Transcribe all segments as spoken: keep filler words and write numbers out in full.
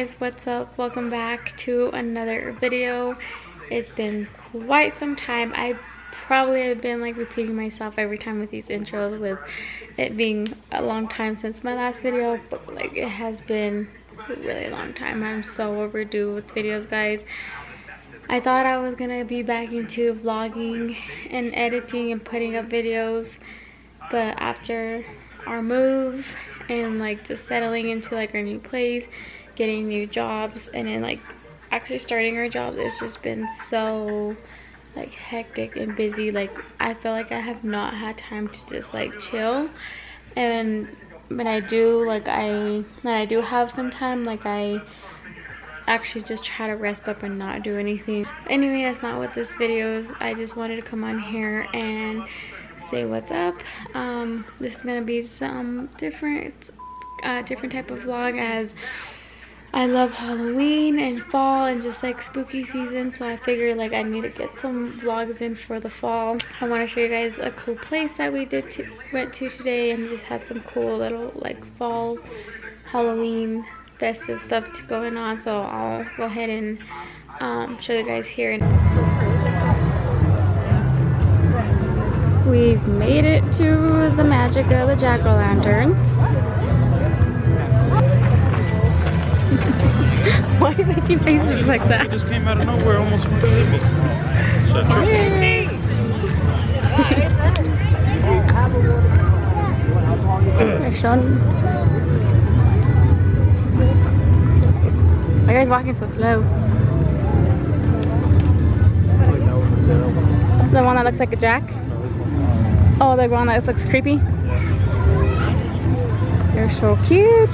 guys, what's up? Welcome back to another video. It's been quite some time. I probably have been like repeating myself every time with these intros, with it being a long time since my last video, but like it has been a really long time. I'm so overdue with videos, guys. I thought I was gonna be back into vlogging and editing and putting up videos, but after our move and like just settling into like our new place, getting new jobs, and then like actually starting our jobs, it's just been so like hectic and busy. Like I feel like I have not had time to just like chill, and when I do, like I when I do have some time, like I actually just try to rest up and not do anything. Anyway, that's not what this video is. I just wanted to come on here and say what's up. Um this is gonna be some different uh different type of vlog, as I love Halloween and fall and just like spooky season, so I figured like I need to get some vlogs in for the fall. I want to show you guys a cool place that we did to, went to today, and just had some cool little like fall Halloween festive stuff going on, so I'll go ahead and um show you guys here. We've made it to the Magic of the Jack O'Lanterns. Why are you making faces like that? It just came out of nowhere, almost from the living. So true. Why are you guys walking so slow? The one that looks like a jack? Oh, the one that looks creepy? You're so cute.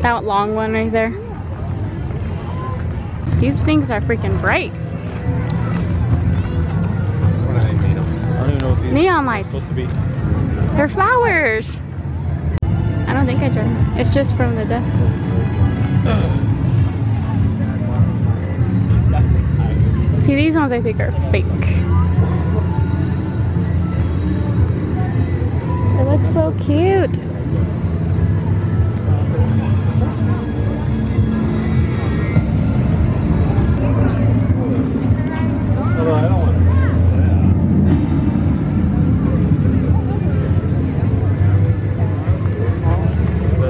That long one right there. These things are freaking bright. What do they made of? I don't even know what these neon lights are supposed to be. They're flowers. I don't think I drew them. It's just from the death. Uh. See, these ones I think are fake. It looks so cute.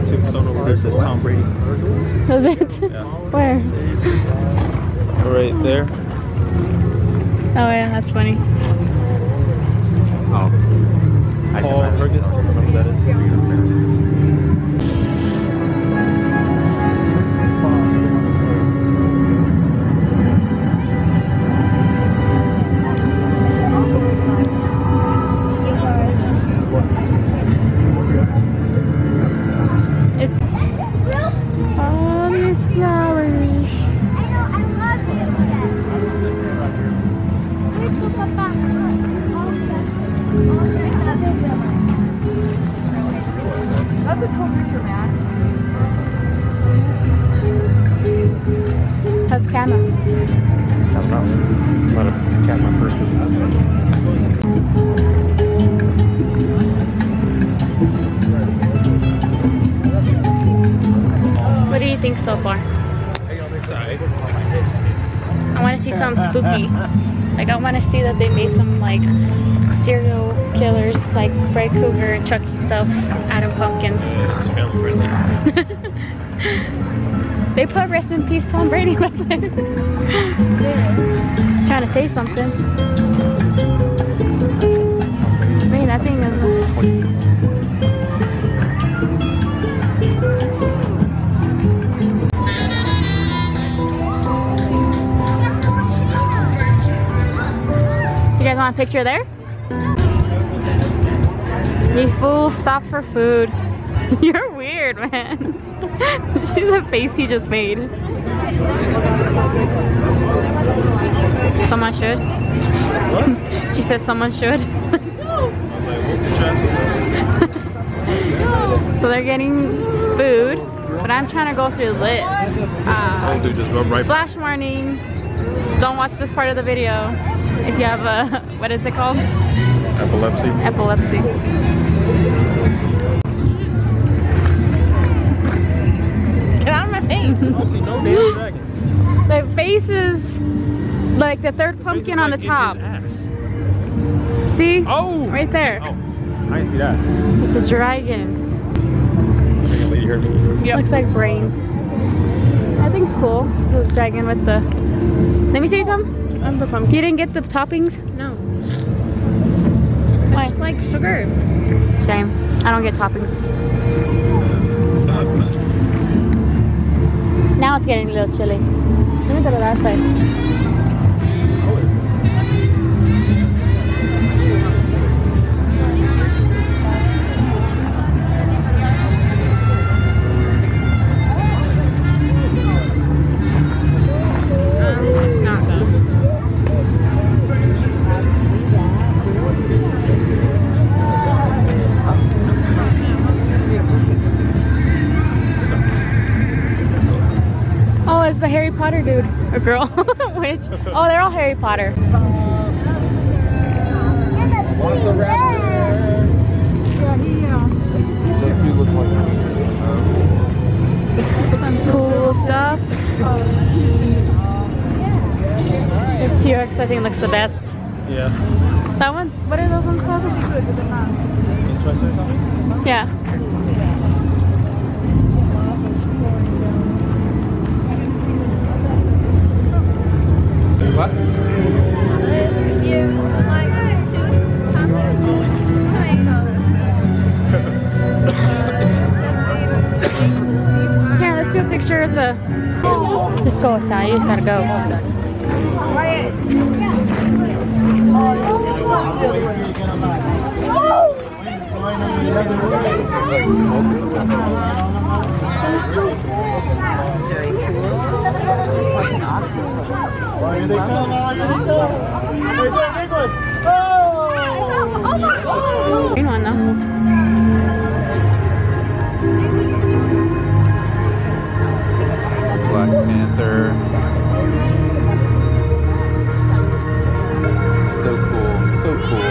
That tombstone over there says Tom Brady. Does it? Yeah. Where? Right there. Oh yeah, that's funny. Oh. I Paul Hergest, I don't know who that is. It's all these flowers. I know, I love you. That's a cool picture, man. How's camera? I don't know. I'm not a camera person. What do you think so far? I want to see something spooky. Like I want to see that they made some like serial killers, like Freddy Krueger and Chucky stuff out of pumpkins. They put rest in peace Tom Brady up there. Trying to say something. Man, that thing doesn't look. You guys want a picture there? These fools stop for food. You're weird, man. See the face he just made. Someone should. What? She says someone should. So they're getting food, but I'm trying to go through this. Uh, flash warning. Don't watch this part of the video. If you have a, what is it called? Epilepsy. Epilepsy. Hey. I don't see no damn dragon. The face is like the third the pumpkin like on the top. See? Oh! Right there. Oh. I didn't see that. It's a dragon. I think a lady heard me. Yep. Looks like brains. That thing's cool. The dragon with the... Let me see some. I'm the pumpkin. You didn't get the toppings? No. Why? I just like sugar. Shame. I don't get toppings. Now it's getting a little chilly. Let me go to that side. It's the Harry Potter dude or girl. Which? Oh, they're all Harry Potter. Some cool stuff. The T-Rex, I think, looks the best. Yeah. That one? What are those ones called? Interest or something? Yeah. What? Here, let's do a picture of the... Just go outside, you just gotta go. Why are they coming? Why are they Green one, though. Black Panther. So cool. So cool.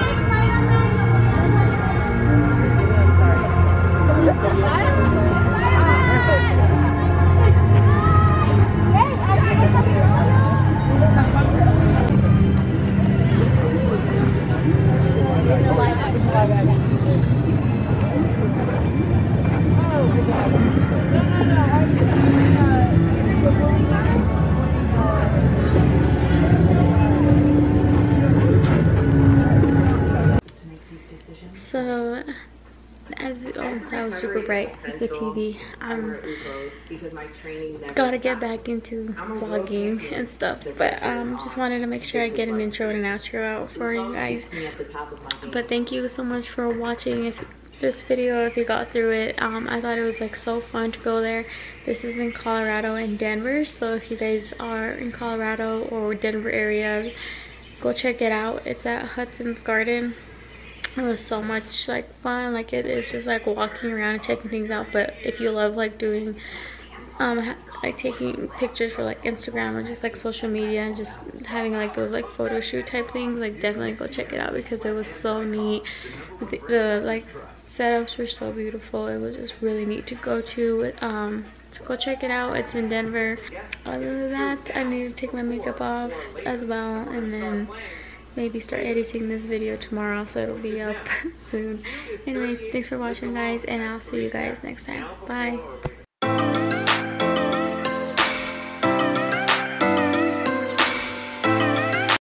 So, as we, oh, that was super bright. It's a T V. Um, gotta get back into vlogging and stuff, but um, just wanted to make sure I get an intro and an outro out for you guys. But thank you so much for watching. If this video, if you got through it, um, I thought it was like so fun to go there. This is in Colorado and Denver, so if you guys are in Colorado or Denver area, go check it out. It's at Hudson's Garden. It was so much like fun. Like it is just like walking around and checking things out. But if you love like doing um like taking pictures for like Instagram or just like social media and just having like those like photo shoot type things, like definitely go check it out because it was so neat. The, the like setups were so beautiful. It was just really neat to go to. Um so go check it out. It's in Denver. Other than that, I need to take my makeup off as well and then maybe start editing this video tomorrow, so it'll be up soon. Anyway, thanks for watching guys, and I'll see you guys next time. Bye.